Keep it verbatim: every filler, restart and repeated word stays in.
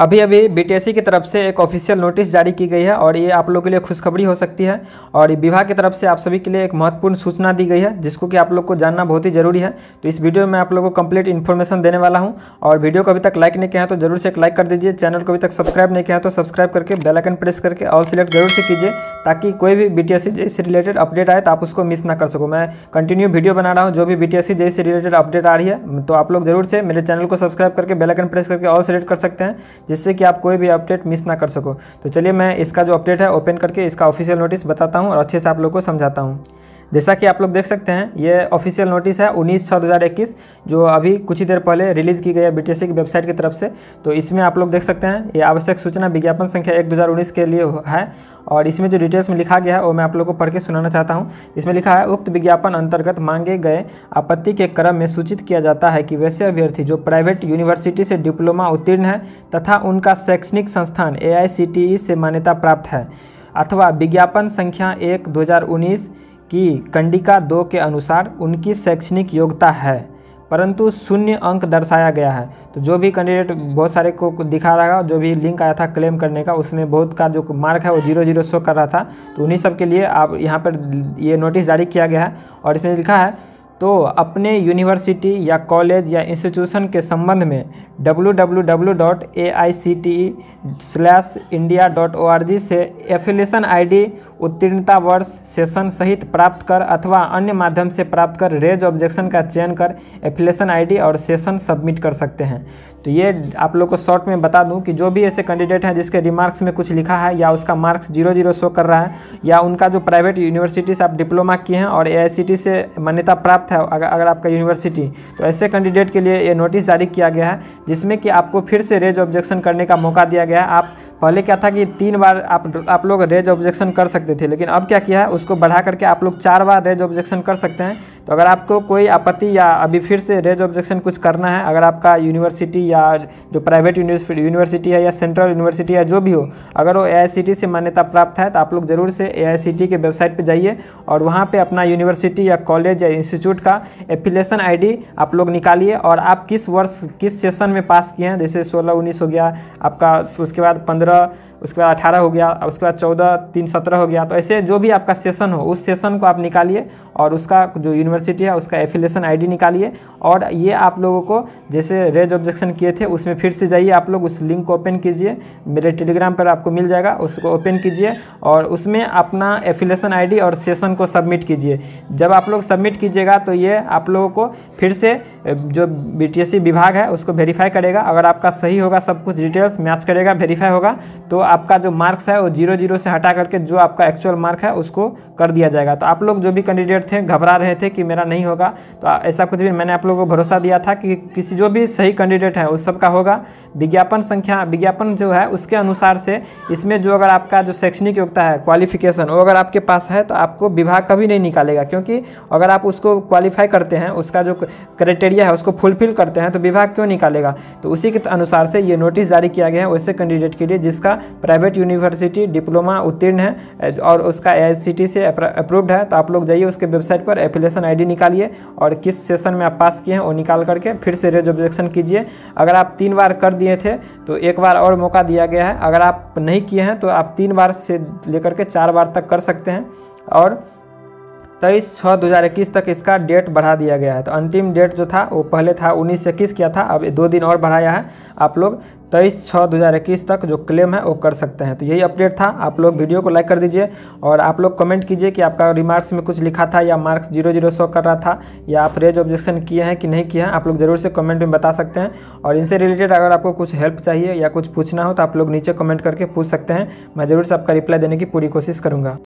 अभी अभी बीटीएससी की तरफ से एक ऑफिशियल नोटिस जारी की गई है और ये आप लोगों के लिए खुशखबरी हो सकती है और विभाग की तरफ से आप सभी के लिए एक महत्वपूर्ण सूचना दी गई है जिसको कि आप लोग को जानना बहुत ही जरूरी है। तो इस वीडियो में आप लोगों को कंप्लीट इन्फॉर्मेशन देने वाला हूँ। और वीडियो को अभी तक लाइक नहीं किया है तो जरूर से एक लाइक कर दीजिए, चैनल को अभी तक सब्सक्राइब नहीं किया है तो सब्सक्राइब करके बेल आइकन प्रेस करके ऑल सिलेक्ट जरूर से कीजिए ताकि कोई भी बीटीएससी जेई से रिलेटेड अपडेट आए तो आप उसको मिस ना कर सको। मैं कंटिन्यू वीडियो बना रहा हूँ, जो भी बीटीएससी जेई से रिलेटेड अपडेट आ रही है तो आप लोग जरूर से मेरे चैनल को सब्सक्राइब करके बेल आइकन प्रेस करके ऑल सिलेक्ट कर सकते हैं जिससे कि आप कोई भी अपडेट मिस ना कर सको। तो चलिए मैं इसका जो अपडेट है ओपन करके इसका ऑफिशियल नोटिस बताता हूँ और अच्छे से आप लोग को समझाता हूँ। जैसा कि आप लोग देख सकते हैं ये ऑफिशियल नोटिस है उन्नीस छः दो हज़ार इक्कीस जो अभी कुछ ही देर पहले रिलीज़ की गई है बीटीएससी की वेबसाइट की तरफ से। तो इसमें आप लोग देख सकते हैं ये आवश्यक सूचना विज्ञापन संख्या एक दो हज़ार उन्नीस के लिए है और इसमें जो डिटेल्स में लिखा गया है वो मैं आप लोगों को पढ़ के सुनाना चाहता हूँ। इसमें लिखा है, उक्त विज्ञापन अंतर्गत मांगे गए आपत्ति के क्रम में सूचित किया जाता है कि वैसे अभ्यर्थी जो प्राइवेट यूनिवर्सिटी से डिप्लोमा उत्तीर्ण है तथा उनका शैक्षणिक संस्थान एआईसीटीई से मान्यता प्राप्त है अथवा विज्ञापन संख्या एक दो हज़ार उन्नीस कि कंडिका दो के अनुसार उनकी शैक्षणिक योग्यता है परंतु शून्य अंक दर्शाया गया है। तो जो भी कैंडिडेट बहुत सारे को दिखा रहा है, जो भी लिंक आया था क्लेम करने का उसमें बहुत का जो मार्क है वो जीरो जीरो शो कर रहा था, तो उन्हीं सब के लिए आप यहाँ पर ये नोटिस जारी किया गया है। और इसमें लिखा है तो अपने यूनिवर्सिटी या कॉलेज या इंस्टीट्यूशन के संबंध में W W W dot A I C T E slash India dot O R G से एफिलेशन आईडी, उत्तीर्णता वर्ष, सेशन सहित प्राप्त कर अथवा अन्य माध्यम से प्राप्त कर रेज ऑब्जेक्शन का चयन कर एफिलेशन आईडी और सेशन सबमिट कर सकते हैं। तो ये आप लोग को शॉर्ट में बता दूं कि जो भी ऐसे कैंडिडेट हैं जिसके रिमार्क्स में कुछ लिखा है या उसका मार्क्स जीरो जीरो शो कर रहा है या उनका जो प्राइवेट यूनिवर्सिटी से आप डिप्लोमा किए हैं और ए आई सी टी से मान्यता प्राप्त है अगर अगर आपका यूनिवर्सिटी, तो ऐसे कैंडिडेट के लिए ये नोटिस जारी किया गया है जिसमें कि आपको फिर से रेज ऑब्जेक्शन करने का मौका दिया गया है। आप पहले क्या था कि तीन बार आप आप लोग रेज ऑब्जेक्शन कर सकते थे, लेकिन अब क्या किया है उसको बढ़ा करके आप लोग चार बार रेज ऑब्जेक्शन कर सकते हैं। तो अगर आपको कोई आपत्ति या अभी फिर से रेज ऑब्जेक्शन कुछ करना है, अगर आपका यूनिवर्सिटी या जो प्राइवेट यूनिवर्सिटी है या सेंट्रल यूनिवर्सिटी है जो भी हो, अगर वो ए आई सी टी से मान्यता प्राप्त है तो आप लोग ज़रूर से ए आई सी टी के वेबसाइट पर जाइए और वहाँ पर अपना यूनिवर्सिटी या कॉलेज या इंस्टीट्यूट का एफिलेशन आई डी आप लोग निकालिए और आप किस वर्ष किस सेशन में पास किए हैं, जैसे सोलह उन्नीस हो गया आपका, उसके बाद पंद्रह, उसके बाद अठारह हो गया, उसके बाद चौदह तीन सत्रह हो गया, तो ऐसे जो भी आपका सेशन हो उस सेशन को आप निकालिए और उसका जो यूनिवर्सिटी है उसका एफिलेशन आईडी निकालिए। और ये आप लोगों को जैसे रेज ऑब्जेक्शन किए थे उसमें फिर से जाइए, आप लोग उस लिंक को ओपन कीजिए, मेरे टेलीग्राम पर आपको मिल जाएगा, उसको ओपन कीजिए और उसमें अपना एफिलेशन आईडी और सेशन को सबमिट कीजिए। जब आप लोग सबमिट कीजिएगा तो ये आप लोगों को फिर से जो बीटीएससी विभाग है उसको वेरीफाई करेगा। अगर आपका सही होगा, सब कुछ डिटेल्स मैच करेगा, वेरीफाई होगा तो आपका जो मार्क्स है वो जीरो जीरो से हटा करके जो आपका एक्चुअल मार्क है उसको कर दिया जाएगा। तो आप लोग जो भी कैंडिडेट थे घबरा रहे थे कि मेरा नहीं होगा, तो ऐसा कुछ भी, मैंने आप लोगों को भरोसा दिया था कि किसी जो भी सही कैंडिडेट है उस सब का होगा। विज्ञापन संख्या विज्ञापन जो है उसके अनुसार से इसमें जो अगर आपका जो शैक्षणिक योग्यता है क्वालिफिकेशन वो अगर आपके पास है तो आपको विभाग कभी नहीं निकालेगा, क्योंकि अगर आप उसको क्वालिफाई करते हैं, उसका जो क्राइटेरिया है उसको फुलफिल करते हैं तो विभाग क्यों निकालेगा। तो उसी के अनुसार से ये नोटिस जारी किया गया है वैसे कैंडिडेट के लिए जिसका प्राइवेट यूनिवर्सिटी डिप्लोमा उत्तीर्ण है और उसका एआईसीटी से अप्रूव्ड है। तो आप लोग जाइए उसके वेबसाइट पर एफिलेशन आईडी निकालिए और किस सेशन में आप पास किए हैं वो निकाल करके फिर से रेज ऑब्जेक्शन कीजिए। अगर आप तीन बार कर दिए थे तो एक बार और मौका दिया गया है, अगर आप नहीं किए हैं तो आप तीन बार से लेकर के चार बार तक कर सकते हैं। और तेईस छः दो हज़ार इक्कीस तक इसका डेट बढ़ा दिया गया है। तो अंतिम डेट जो था वो पहले था उन्नीस से इक्कीस किया था, अब दो दिन और बढ़ाया है, आप लोग तेईस छः दो हज़ार इक्कीस तक जो क्लेम है वो कर सकते हैं। तो यही अपडेट था, आप लोग वीडियो को लाइक कर दीजिए और आप लोग कमेंट कीजिए कि आपका रिमार्क्स में कुछ लिखा था या मार्क्स जीरो जीरो शो कर रहा था या आप रेज ऑब्जेक्शन किए हैं कि नहीं किए हैं, आप लोग ज़रूर से कमेंट में बता सकते हैं। और इनसे रिलेटेड अगर आपको कुछ हेल्प चाहिए या कुछ पूछना हो तो आप लोग नीचे कमेंट करके पूछ सकते हैं, मैं ज़रूर से आपका रिप्लाई देने की पूरी कोशिश करूँगा।